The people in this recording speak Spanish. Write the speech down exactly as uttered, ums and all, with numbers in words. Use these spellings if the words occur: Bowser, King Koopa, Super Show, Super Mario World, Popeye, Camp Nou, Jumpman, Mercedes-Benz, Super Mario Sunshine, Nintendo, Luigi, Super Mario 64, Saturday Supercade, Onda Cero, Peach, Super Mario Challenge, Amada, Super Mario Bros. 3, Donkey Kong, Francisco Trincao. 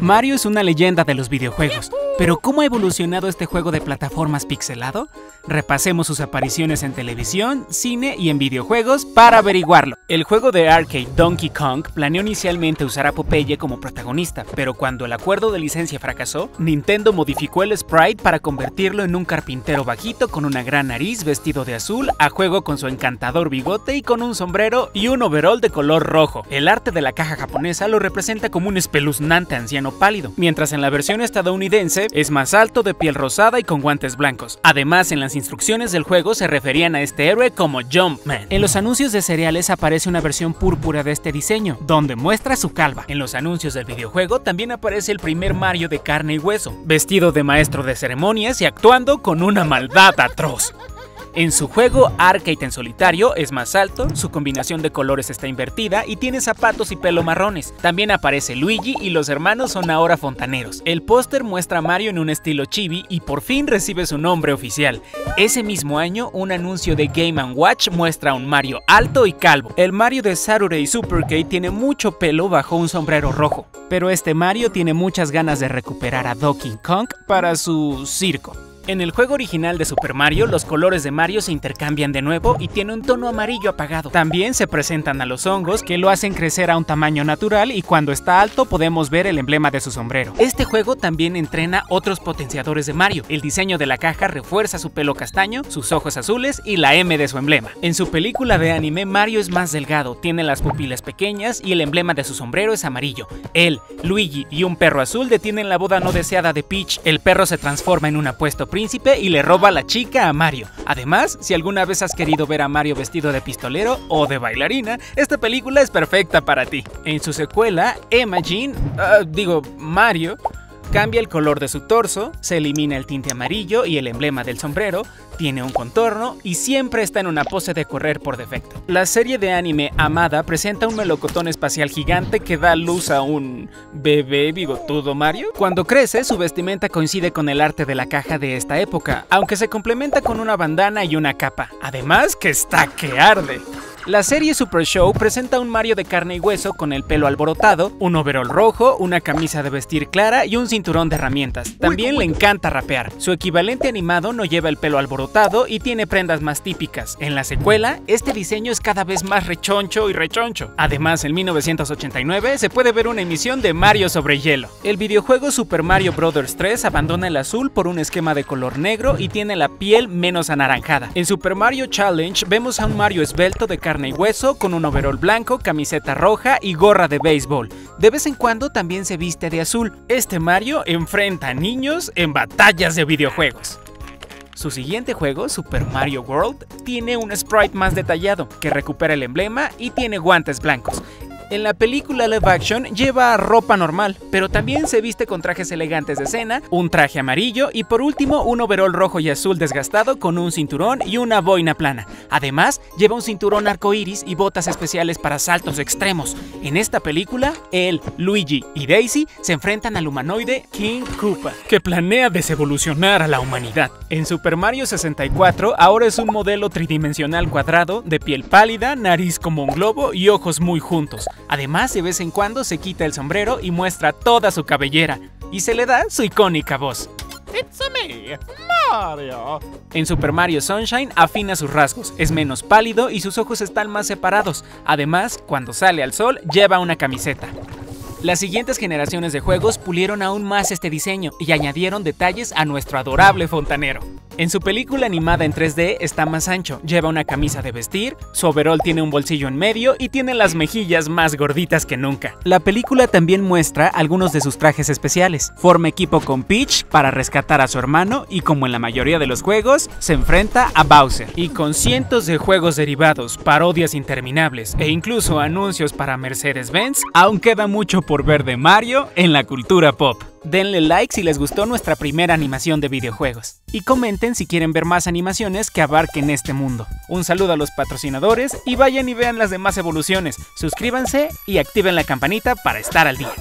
Mario es una leyenda de los videojuegos, pero ¿cómo ha evolucionado este juego de plataformas pixelado? Repasemos sus apariciones en televisión, cine y en videojuegos para averiguarlo. El juego de arcade Donkey Kong planeó inicialmente usar a Popeye como protagonista, pero cuando el acuerdo de licencia fracasó, Nintendo modificó el sprite para convertirlo en un carpintero bajito con una gran nariz vestido de azul, a juego con su encantador bigote y con un sombrero y un overol de color rojo. El arte de la caja japonesa lo representa como un espeluznante anciano pálido, mientras en la versión estadounidense es más alto, de piel rosada y con guantes blancos. Además, en las instrucciones del juego se referían a este héroe como Jumpman. En los anuncios de cereales aparece una versión púrpura de este diseño, donde muestra su calva. En los anuncios del videojuego también aparece el primer Mario de carne y hueso, vestido de maestro de ceremonias y actuando con una maldad atroz. En su juego arcade en solitario es más alto, su combinación de colores está invertida y tiene zapatos y pelo marrones. También aparece Luigi y los hermanos son ahora fontaneros. El póster muestra a Mario en un estilo chibi y por fin recibe su nombre oficial. Ese mismo año, un anuncio de Game and Watch muestra a un Mario alto y calvo. El Mario de Saturday Supercade tiene mucho pelo bajo un sombrero rojo, pero este Mario tiene muchas ganas de recuperar a Donkey Kong para su circo. En el juego original de Super Mario, los colores de Mario se intercambian de nuevo y tiene un tono amarillo apagado. También se presentan a los hongos que lo hacen crecer a un tamaño natural y cuando está alto podemos ver el emblema de su sombrero. Este juego también entrena otros potenciadores de Mario. El diseño de la caja refuerza su pelo castaño, sus ojos azules y la M de su emblema. En su película de anime, Mario es más delgado, tiene las pupilas pequeñas y el emblema de su sombrero es amarillo. Él, Luigi y un perro azul detienen la boda no deseada de Peach. El perro se transforma en un apuesto príncipe y le roba la chica a Mario. Además, si alguna vez has querido ver a Mario vestido de pistolero o de bailarina, esta película es perfecta para ti. En su secuela, Imagine, uh, digo, Mario, cambia el color de su torso, se elimina el tinte amarillo y el emblema del sombrero, tiene un contorno y siempre está en una pose de correr por defecto. La serie de anime Amada presenta un melocotón espacial gigante que da luz a un bebé bigotudo Mario. Cuando crece, su vestimenta coincide con el arte de la caja de esta época, aunque se complementa con una bandana y una capa. Además que está que arde. La serie Super Show presenta un Mario de carne y hueso con el pelo alborotado, un overol rojo, una camisa de vestir clara y un cinturón de herramientas. También le encanta rapear. Su equivalente animado no lleva el pelo alborotado y tiene prendas más típicas. En la secuela, este diseño es cada vez más rechoncho y rechoncho. Además, en mil novecientos ochenta y nueve se puede ver una emisión de Mario sobre hielo. El videojuego Super Mario Bros. tres abandona el azul por un esquema de color negro y tiene la piel menos anaranjada. En Super Mario Challenge vemos a un Mario esbelto de carne carne y hueso, con un overol blanco, camiseta roja y gorra de béisbol. De vez en cuando también se viste de azul. Este Mario enfrenta a niños en batallas de videojuegos. Su siguiente juego, Super Mario World, tiene un sprite más detallado, que recupera el emblema y tiene guantes blancos. En la película live action lleva ropa normal, pero también se viste con trajes elegantes de cena, un traje amarillo y por último un overol rojo y azul desgastado con un cinturón y una boina plana. Además, lleva un cinturón arcoíris y botas especiales para saltos extremos. En esta película, él, Luigi y Daisy se enfrentan al humanoide King Koopa, que planea desevolucionar a la humanidad. En Super Mario sesenta y cuatro ahora es un modelo tridimensional cuadrado, de piel pálida, nariz como un globo y ojos muy juntos. Además, de vez en cuando se quita el sombrero y muestra toda su cabellera, y se le da su icónica voz. It's me, Mario. En Super Mario Sunshine afina sus rasgos, es menos pálido y sus ojos están más separados. Además, cuando sale al sol, lleva una camiseta. Las siguientes generaciones de juegos pulieron aún más este diseño y añadieron detalles a nuestro adorable fontanero. En su película animada en tres D está más ancho, lleva una camisa de vestir, su overol tiene un bolsillo en medio y tiene las mejillas más gorditas que nunca. La película también muestra algunos de sus trajes especiales. Forma equipo con Peach para rescatar a su hermano y, como en la mayoría de los juegos, se enfrenta a Bowser. Y con cientos de juegos derivados, parodias interminables e incluso anuncios para Mercedes-Benz, aún queda mucho por por ver de Mario en la cultura pop. Denle like si les gustó nuestra primera animación de videojuegos y comenten si quieren ver más animaciones que abarquen este mundo. Un saludo a los patrocinadores y vayan y vean las demás evoluciones. Suscríbanse y activen la campanita para estar al día.